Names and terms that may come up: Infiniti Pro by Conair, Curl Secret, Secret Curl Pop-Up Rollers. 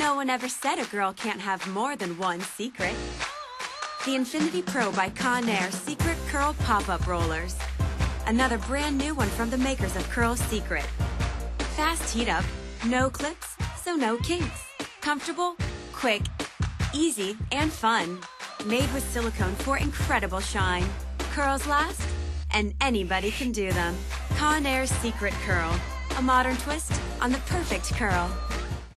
No one ever said a girl can't have more than one secret. The Infiniti Pro by Conair Secret Curl Pop-Up Rollers. Another brand new one from the makers of Curl Secret. Fast heat up, no clips, so no kinks. Comfortable, quick, easy, and fun. Made with silicone for incredible shine. Curls last, and anybody can do them. Conair's Secret Curl, a modern twist on the perfect curl.